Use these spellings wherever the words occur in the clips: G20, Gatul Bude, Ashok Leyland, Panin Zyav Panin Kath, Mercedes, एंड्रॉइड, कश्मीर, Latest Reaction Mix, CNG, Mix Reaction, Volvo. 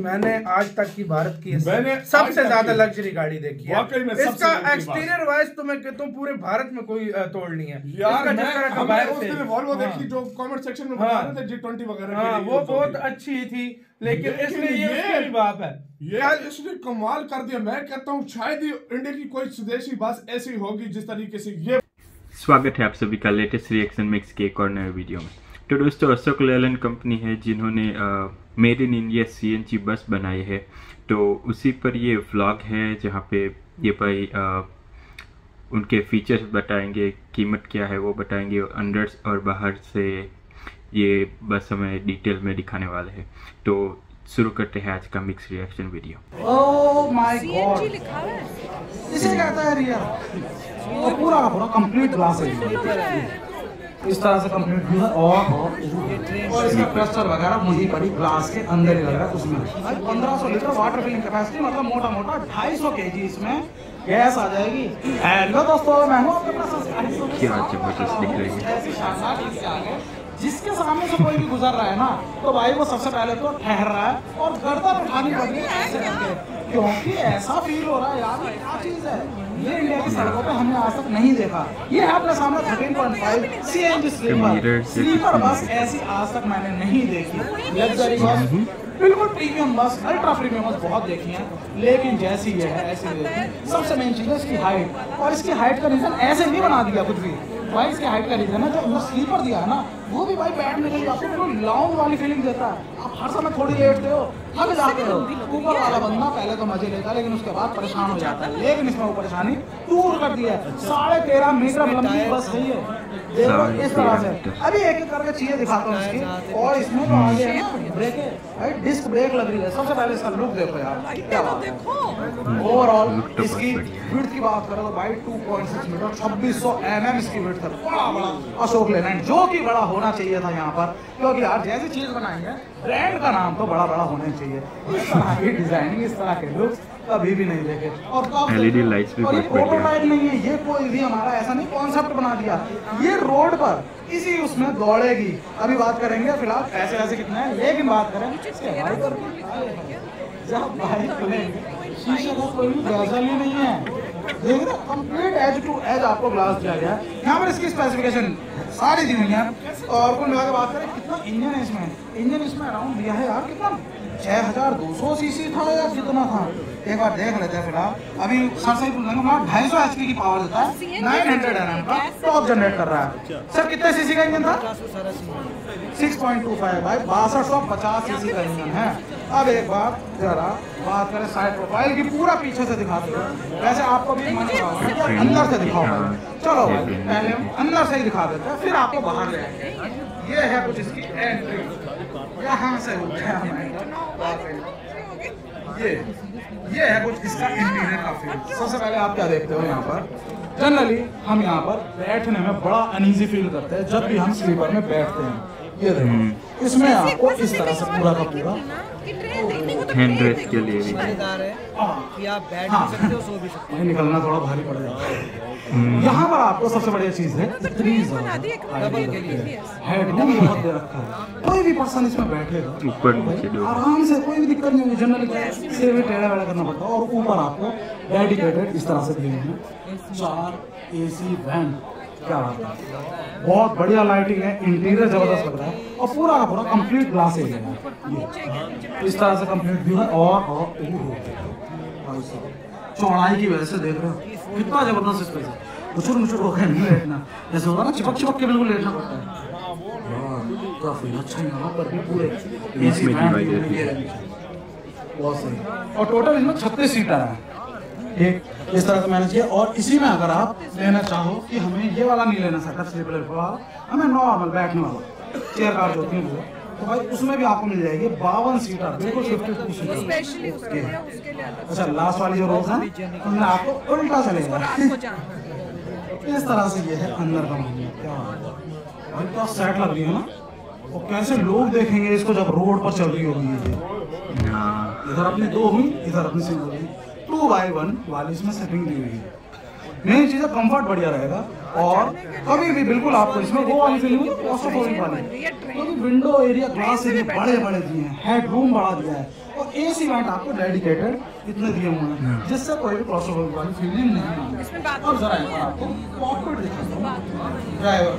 मैंने आज तक की भारत की सबसे ज्यादा लग्जरी गाड़ी देखी है। इसका एक्सटीरियर वाइज तो मैं कहता हूँ पूरे भारत में कोई तोड़ नहीं है। वॉल्वो देखी जो कमेंट सेक्शन में बता रहे थे G20 वगैरह, वो बहुत अच्छी थी, लेकिन इसमें ये बात है यार, इसने कमाल कर दिया। मैं कहता हूँ शायद ही इंडिया की कोई स्वदेशी बस ऐसी होगी जिस तरीके से ये। स्वागत है आप सभी का लेटेस्ट रिएक्शन मिक्स के एक और नए वीडियो में। तो दोस्तों, अशोक लेलैंड कंपनी है जिन्होंने मेड इन इंडिया CNG बस बनाई है, तो उसी पर ये व्लॉग है जहाँ पे ये भाई उनके फीचर्स बताएंगे, कीमत क्या है वो बताएंगे, अंदर और बाहर से ये बस हमें डिटेल में दिखाने वाले हैं। तो शुरू करते हैं आज का mix reaction video. Oh my god, CNG लिखा है, इसे कहता है रियर। पूरा कंप्लीट ग्लास है इस तरह से कंप्लीट हुआ और इसका क्लस्टर वगैरह मुझे बड़ी ग्लास के अंदर ही लग रहा है। उसमें 1500 लीटर वाटर फिलिंग कैपेसिटी, मतलब मोटा मोटा 250 kg इसमें गैस आ जाएगी। हेलो दोस्तों, मैं हूँ आपके पास। जिसके सामने से कोई भी गुजर रहा है ना, तो भाई वो सबसे पहले तो ठहर रहा है और गर्दन उठानी पड़ रही है ऐसे करके, क्योंकि ऐसा फील हो रहा है यार क्या चीज़ है ये। इंडिया की सड़कों पे हमने आज तक नहीं देखा। ये है अपने सामने 13.5 CNG स्लीपर बस, ऐसी आज तक मैंने नहीं देखी। लग्जरी बस, बिल्कुल प्रीमियम बस, अल्ट्रा प्रीमियम बस बहुत देखी है, लेकिन जैसी ये है ऐसी देखी। सबसे मेन चीज़ है इसकी हाइट, और इसकी हाइट का रीज़न ऐसे नहीं बना दिया कुछ भी भाई। इसकी हाइट का रीज़न है जो स्लीपर दिया है ना, वो भी भाई बैठने के लिए आपको लॉन्ग वाली फीलिंग देता है। आप हर समय थोड़ी लेटते हो, थक जाते हो। ऊपर वाला बंदा पहले तो मजे लेता है, लेकिन उसके बाद परेशान हो जाता है, लेकिन इसमें वो परेशानी दूर कर दी है। 13.5 मीटर लंबी बस है ये, देखो इस तरह से। अभी एक एक करके चीजें दिखाता हूँ इसकी। और इसमें तो आगे है ना ब्रेक है भाई, डिस्क ब्रेक लग रही है। सबसे पहले इसका लुक देखो यार, क्या बात है। ओवरऑल इसकी विड्थ की बात करो भाई, 2.6 मीटर, 2600 mm इसकी विड्थ है। बड़ा बड़ा अशोक लेलैंड, जो कि बड़ा होना चाहिए था यहाँ पर, क्योंकि यार जैसी चीज बनाई है ब्रांड का नाम तो बड़ा बड़ा होना चाहिए। इस तरह की डिजाइनिंग, इस तरह के लुक्स कभी भी नहीं देखे। और LED लाइट्स भी बहुत प्रोटोटाइप नहीं है ये, कोई भी हमारा ऐसा नहीं कॉन्सेप्ट बना दिया। ये रोड पर इसी उसमें दौड़ेगी। अभी बात करेंगे फिलहाल पैसे वैसे कितना है, लेकिन बात करें जब भाई शीशे का कोई गैजल ही नहीं है। देख रहे कंप्लीट एज टू एज आपको ग्लास दिया गया है यहाँ पर। इसकी स्पेसिफिकेशन सारी दी हुई है। और कुल मिला के बात करें कितना इंजन है इसमें, इंजन इसमें अराउंड दिया है यार कितना, 6200 cc था या कितना था, एक बार देख लेते हैं फिलहाल। अभी सर से ही पूछ लेंगे, 250 HP की पावर देता है, 900 Nm का टॉप जनरेट कर रहा है। सर कितने सीसी का इंजन था? 6.25 भाई, 6250 cc का इंजन है। अब एक बार जरा बात करें साइड प्रोफाइल की, पूरा पीछे से दिखाते हो, वैसे आपको भी मन होगा अंदर से दिखाओ। चलो भाई पहले अंदर से ही दिखा देते हैं, फिर आपको बाहर ले आएंगे। ये है कुछ इसकी एंट्री, यहाँ से उठा ये है कुछ इसका इंटीरियर का फील। सबसे पहले आप क्या देखते हो यहाँ पर, जनरली हम यहाँ पर बैठने में बड़ा अनईजी फील करते हैं जब भी हम स्लीपर में बैठते हैं। ये देखो इसमें आपको इस तरह से पूरा का पूरा हैंडरेस्ट के लिए भी कि आप बैठ सकते हो, सो भी सकते हो। निकलना थोड़ा भारी पड़ जाता है। यहाँ पर आपको सबसे बढ़िया चीज है इतनी हेडरूम बहुत दे रखा है, कोई भी पर्सन इसमें बैठेगा आराम से, कोई भी दिक्कत नहीं होगी। जनरली सिर में टेढ़ा वेढ़ा करना पड़ता है। और ऊपर आपको डेडिकेटेड इस तरह से दिए हैं 4 AC वैन, क्या बात है, बहुत बढ़िया लाइटिंग है, इंटीरियर जबरदस्त लग रहा है। और पूरा का पूरा कंप्लीट ग्लास एरिया है, इस तरह से कंप्लीट व्यू है। और चौड़ाई की वजह से देख रहे हो कितना जबरदस्त स्पेस है, उछुर-मुछुर होकर नहीं बैठना, जैसे होगा ना चिपक-चिपक के बिल्कुल लेटना पड़ता है। तो फिर अच्छा यहाँ पर भी पूरे AC बहुत सही। और टोटल इसमें 36 सीटर है, एक इस तरह से मैनेज किया। और इसी में अगर आप लेना चाहो कि हमें ये वाला नहीं लेना, सकता स्लीपर वाला, हमें नॉर्मल बैठने वाला चेयर कार्ड होती है वो, तो भाई उसमें भी आपको मिल जाएगी 52 सीटर, बिल्कुल 52 सीटर। अच्छा लास्ट वाली जो रोज है उनमें आपको उल्टा चलेगा। इस तरह से ये है अंदर का मामला, क्या भाई क्या सेट लग रही है ना। और कैसे लोग देखेंगे इसको जब रोड पर चल रही होगी, इधर अपनी 2 हुई, इधर अपनी सिंगल हुई, 2x1 वाली इसमें सेटिंग दी हुई है। मेन चीज़ है कंफर्ट बढ़िया रहेगा। और कभी भी बिल्कुल आपको इसमें वो वाली बिल्कुल क्लॉस्ट्रोफोबिक वाली, क्योंकि विंडो एरिया ग्लास एरिया बड़े बड़े दिए हैं, हेडरूम बढ़ा दिया है और एसी वेंट आपको डेडिकेटेड इतने दिए हुए हैं जिससे कोई भी क्लॉस्ट्रोफोबिक वाली फीलिंग नहीं आती। और जरा आपको पॉकेट दिखाता हूं ड्राइवर,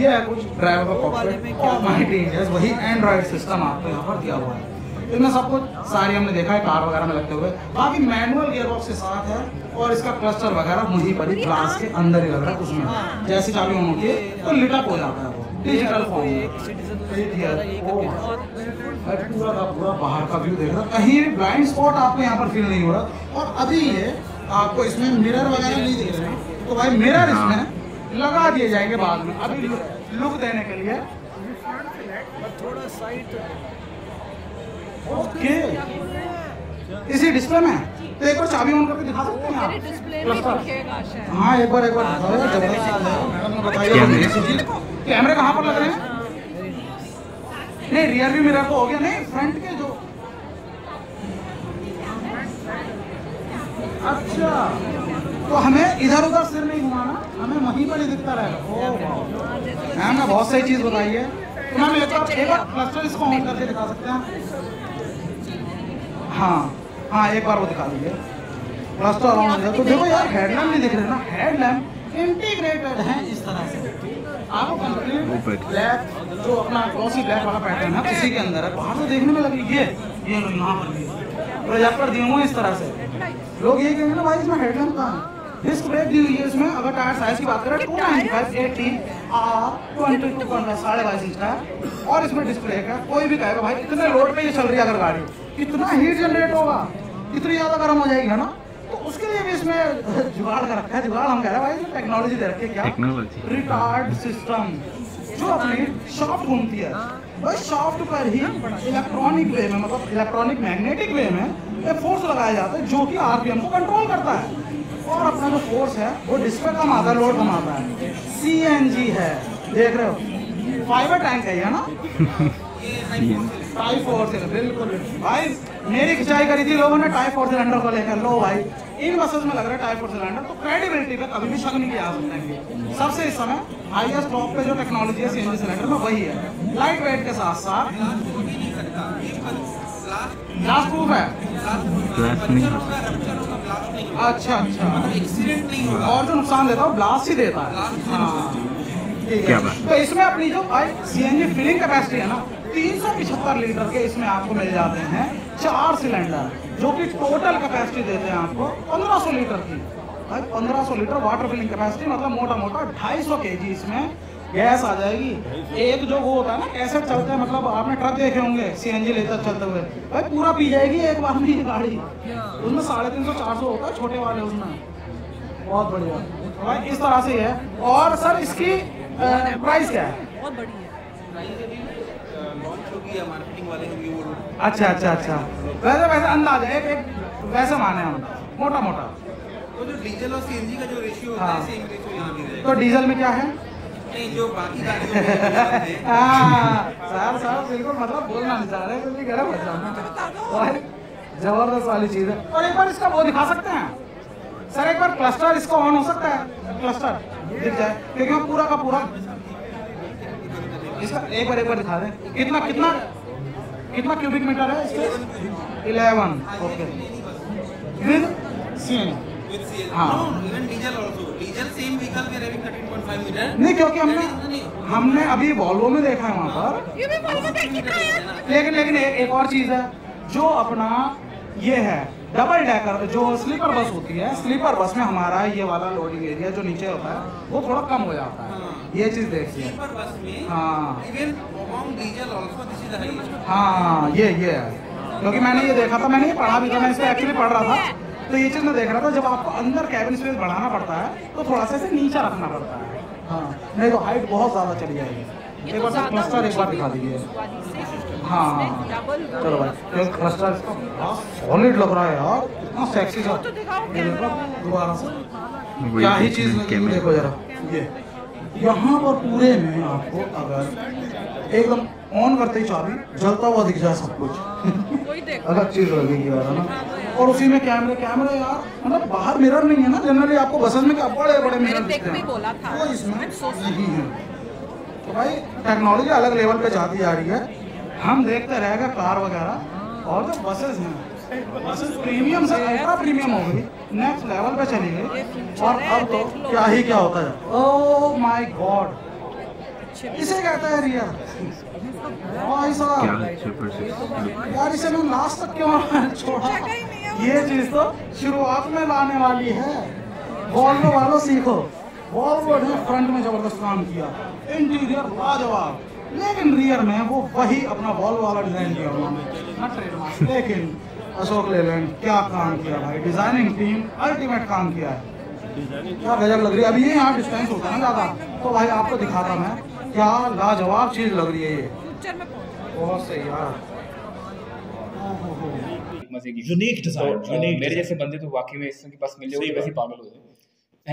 ये है कुछ ड्राइवर का पॉकेट और माय डेंजर्स वही एंड्रॉइड सिस्टम आपको यहाँ पर दिया हुआ है। इतना सब कुछ सारी हमने देखा है कार वगैरह में लगते हुए, बाकी मैनुअल गियरबॉक्स के साथ है और इसका क्लस्टर वगैरह वहीं पर ही ग्लास के अंदर ही लग रहा है, उसमें जैसे चाबी ऑन होती है तो लिटअप हो जाता है, वो डिजिटल फॉर्म पूरा का पूरा बाहर का व्यू देख रहा, कहीं भी ब्लाइंड स्पॉट आपको यहाँ पर फील नहीं हो रहा। और अभी ये आपको इसमें मिरर वगैरह नहीं दिख रहे, तो भाई मिरर इसमें लगा दिए जाएंगे बाद में, अभी लुक देने के लिए। ओके, इसी डिस्प्ले में तो एक बार चाबी ऑन करके दिखा सकते हैं आप? हाँ, एक बार कैमरे कहाँ पर लग रहे हैं? नहीं, रियर व्यू मिरर तो हो गया, नहीं फ्रंट के जो। अच्छा, तो हमें इधर उधर सिर नहीं घुमाना, हमें वहीं पर ही दिखता रहेगा। मैम ने बहुत सही चीज़ बताई है। तो मैम एक बार क्लस्टर इसको ऑन करके दिखा सकते हैं? हाँ, एक बार वो दिखा दीजिए, क्लस्टर ऑन हो जाए। तो देखो यार, हेडलैम्प नहीं दिख रहे ना, हेडलैम्प इंटीग्रेटेड है इस तरह से, आपको कंप्लीट ब्लैक जो अपना ग्लॉसी ब्लैक वाला पैटर्न है उसी के अंदर है। बाहर से देखने में लग रही ये यहाँ पर प्रोजेक्टर दिए हुए इस तरह से, लोग ये कहेंगे ना भाई इसमें हेडलैम्प कहाँ है? डिस्क ब्रेक दी हुई है इसमें। अगर टायर साइज की बात करें 295/80 का है और इसमें डिस्क ब्रेक है। कोई भी कहेगा भाई इतने लोड पे ये चल रही है, अगर गाड़ी इतना हीट जनरेट होगा, इतनी ज़्यादा गर्म हो जाएगी, है ना? तो उसके लिए भी इसमें जुगाड़ कर रखा है। जुगाड़ हम कह रहे हैं भाई, इसमें टेक्नोलॉजी दे रखी है। क्या रिटार्ड सिस्टम जो अपनी शॉफ्ट घूमती है, बस शॉफ्ट पर ही इलेक्ट्रॉनिक वे में, मतलब इलेक्ट्रॉनिक मैग्नेटिक वे में एक फोर्स लगाया जाता है जो कि आरपीएम को कंट्रोल करता है। और अपना जो फोर्स है वो डिस्प्ले कम आता है, लोड कम आता है। CNG है, देख रहे हो, फाइबर टैंक है ये ना, टाइप फोर सिलेंडर। बिल्कुल भाई, मेरी खिंचाई करी थी लोगों ने टाइप फोर सिलेंडर को लेकर। लो भाई, इन बसेस में लग रहा है टाइप फोर सिलेंडर, तो क्रेडिबिलिटी पे कभी भी शक नहीं किया जा सकता। सबसे इस समय हाईएस्ट टॉप पे जो टेक्नोलॉजी है CNG सिलेंडर में वही है, लाइट वेट के साथ साथ ग्लास प्रूफ है, अच्छा, और जो नुकसान देता है वो ब्लास्ट ही देता है। क्या बात? तो इसमें अपनी जो CNG फिलिंग कैपेसिटी है ना, 375 लीटर के इसमें आपको मिल जाते हैं 4 सिलेंडर, जो कि टोटल कैपेसिटी देते हैं आपको 1500 लीटर की। भाई 1500 लीटर वाटर फिलिंग कैपेसिटी, मतलब मोटा मोटा 250 kg इसमें गैस आ जाएगी। एक जो वो होता है ना कैसेट चलता है, मतलब आपने ट्रक देखे होंगे CNG लेकर चलते हुए, भाई पूरा पी जाएगी एक बार में गाड़ी। उसमें 350-400 होता है छोटे वाले, उसमें बहुत बढ़िया भाई, इस तरह से है। और सर इसकी प्राइस क्या है? बहुत बढ़िया। अच्छा, वैसे अंदाज है, वैसे माने हम मोटा मोटा वो जो डीजल और CNG का जो रेशियो होता है, सेम रेशियो यहां भी रहेगा। तो डीजल में क्या है? नहीं, जो बाकी साहब बिल्कुल, मतलब बोलना नहीं चाह रहे क्योंकि गर्म हो जाए, जबरदस्त वाली चीज है। और एक बार इसका वो दिखा सकते हैं सर, एक बार क्लस्टर इसका ऑन हो सकता है? क्लस्टर दिख जाए क्योंकि पूरा का पूरा इसका एक बार दिखा दें। कितना क्यूबिक मीटर है इसके? 11। Okay, with CNG। नहीं, क्योंकि हमने अभी Volvo में देखा है वहाँ पर। लेकिन एक और चीज है जो अपना ये है डबल डेकर, जो स्लीपर बस होती है, स्लीपर बस में हमारा ये वाला लोडिंग एरिया जो नीचे होता है वो थोड़ा कम हो जाता है, ये चीज देखिए। हाँ, ये क्योंकि मैंने ये देखा था, मैंने ये पढ़ा भी था, मैं इसको एक्चुअली पढ़ रहा था, तो ये चीज मैं देख रहा था। जब आपको अंदर कैबिन स्पेस बढ़ाना पड़ता है तो थोड़ा सा नीचे रखना पड़ता है, हाँ, नहीं तो हाइट बहुत ज्यादा चली जाएगी। एक बार क्लस्टर एक बार दिखा दीजिए। हाँ, चलो भाई, क्लस्टर सॉलिड लग रहा है यार, इतना सेक्सी सा। दोबारा से क्या ही चीज देखो जरा, ये यहाँ पर पूरे में आपको अगर एकदम ऑन करते ही चाबी जलता हुआ दिख जाए सब कुछ अलग चीज़ लगेगी यार, है ना। और उसी में कैमरे कैमरे यार, मतलब बाहर मिरर नहीं है ना जनरली आपको बसेस में, क्या बड़े बड़े मिरर दिखते हैं, वो इसमें यही है। तो भाई टेक्नोलॉजी अलग लेवल पे जाती जा रही है, हम देखते रहेगा कार वगैरह। और जो बसेस हैं, बसेस प्रीमियम से अल्ट्रा प्रीमियम हो गई, नेक्स्ट लेवल पे चली गई। और अब तो क्या ही क्या होता है, ओ माई गॉड, इसे कहता है रियर भाई साहब यार, इसे मैं लास्ट तक क्यों छोड़ा, ये चीज़ तो शुरुआत में लाने वाली है। वॉल्वो वालों सीखो, वॉल्वो ने फ्रंट में जबरदस्त काम किया, इंटीरियर लाजवाब, लेकिन रियर में वो वही अपना वॉल्वो वाला डिजाइन किया उन्होंने। लेकिन अशोक लेलैंड क्या काम किया भाई, डिजाइनिंग टीम अल्टीमेट काम किया है, क्या गजब लग रही है। अभी ये यहाँ डिस्टेंस होता है ना ज़्यादा, तो भाई आपको दिखाता मैं, क्या लाजवाब चीज़ लग रही है ये, बहुत सही यार, यूनिक डिजाइन। मेरे जैसे बंदे तो वाकई में इसके पास मिल जाए वैसे पागल हो जाए।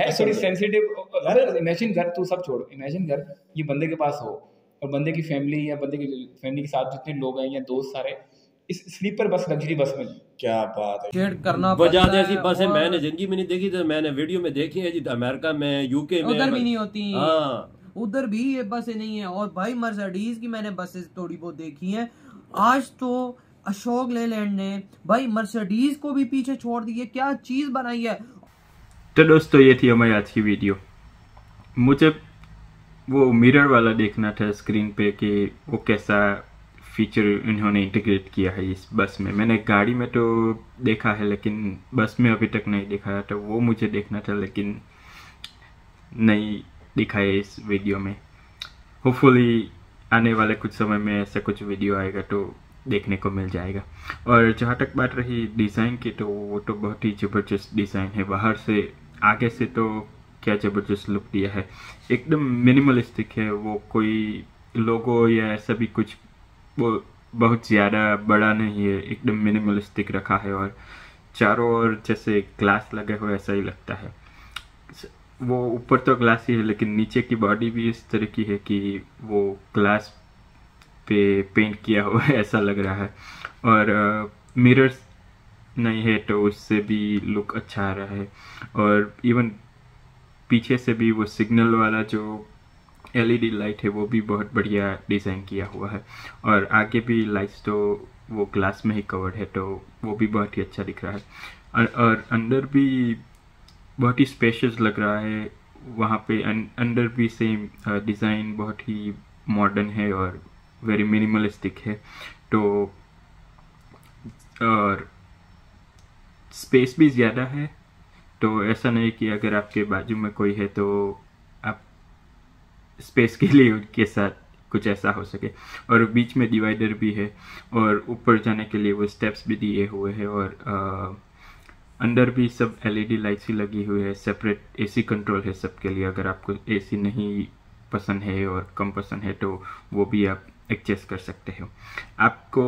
है थोड़ी सेंसिटिव, अगर इमेजिन कर, तू सब छोड़, इमेजिन कर ये बंदे के पास हो और बंदे की फैमिली या बंदे की फैमिली के साथ जितने लोग हैं या दोस्त सारे इस स्लीपर बस, लग्जरी बस में, क्या बात है। शेयर करना वजह जैसी बसें मैंने जिंदगी में नहीं देखी, तो मैंने वीडियो में देखी है जी, अमेरिका में, यूके में, उधर भी नहीं होती, हाँ उधर भी ये बसें नहीं है। और भाई मर्सिडीज की मैंने बसेस थोड़ी बहुत देखी हैं, आज तो अशोक लेलैंड ने भाई मर्सिडीज को भी पीछे छोड़ दिया, क्या चीज़ बनाई है। तो दोस्तों ये थी हमारी आज की वीडियो। मुझे वो मिरर वाला देखना था स्क्रीन पे कि वो कैसा फीचर इन्होंने इंटीग्रेट किया है इस बस में। मैंने गाड़ी में तो देखा है लेकिन बस में अभी तक नहीं देखा है, तो वो मुझे देखना था लेकिन नहीं दिखा है इस वीडियो में। होपफुली आने वाले कुछ समय में ऐसा कुछ वीडियो आएगा तो देखने को मिल जाएगा। और जहाँ तक बात रही डिज़ाइन की, तो वो तो बहुत ही ज़बरदस्त डिज़ाइन है, बाहर से आगे से तो क्या ज़बरदस्त लुक दिया है, एकदम मिनिमलिस्टिक है। वो कोई लोगो या ऐसा भी कुछ वो बहुत ज़्यादा बड़ा नहीं है, एकदम मिनिमलिस्टिक रखा है। और चारों ओर जैसे ग्लास लगे हुए ऐसा ही लगता है, वो ऊपर तो ग्लास ही है लेकिन नीचे की बॉडी भी इस तरह की है कि वो ग्लास पे पेंट किया हुआ है ऐसा लग रहा है। और मिरर्स नहीं है तो उससे भी लुक अच्छा आ रहा है। और इवन पीछे से भी वो सिग्नल वाला जो एलईडी लाइट है वो भी बहुत बढ़िया डिज़ाइन किया हुआ है। और आगे भी लाइट्स तो वो ग्लास में ही कवर्ड है, तो वो भी बहुत ही अच्छा दिख रहा है। और अंदर भी बहुत ही स्पेशियस लग रहा है, वहाँ पे अंदर भी सेम डिज़ाइन बहुत ही मॉडर्न है और वेरी मिनिमलिस्टिक है। तो और स्पेस भी ज़्यादा है, तो ऐसा नहीं कि अगर आपके बाजू में कोई है तो आप स्पेस के लिए उनके साथ कुछ ऐसा हो सके। और बीच में डिवाइडर भी है और ऊपर जाने के लिए वो स्टेप्स भी दिए हुए हैं। और अंदर भी सब एलईडी लाइट्स ही लगी हुई है, सेपरेट एसी कंट्रोल है सबके लिए। अगर आपको एसी नहीं पसंद है और कम पसंद है तो वो भी आप एडजस्ट कर सकते हो। आपको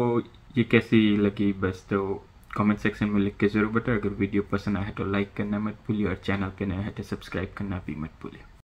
ये कैसी लगी बस, तो कमेंट सेक्शन में लिख के ज़रूर बताओ। अगर वीडियो पसंद आए तो लाइक करना मत भूलिए और चैनल पे नया है तो सब्सक्राइब करना भी मत भूलिए।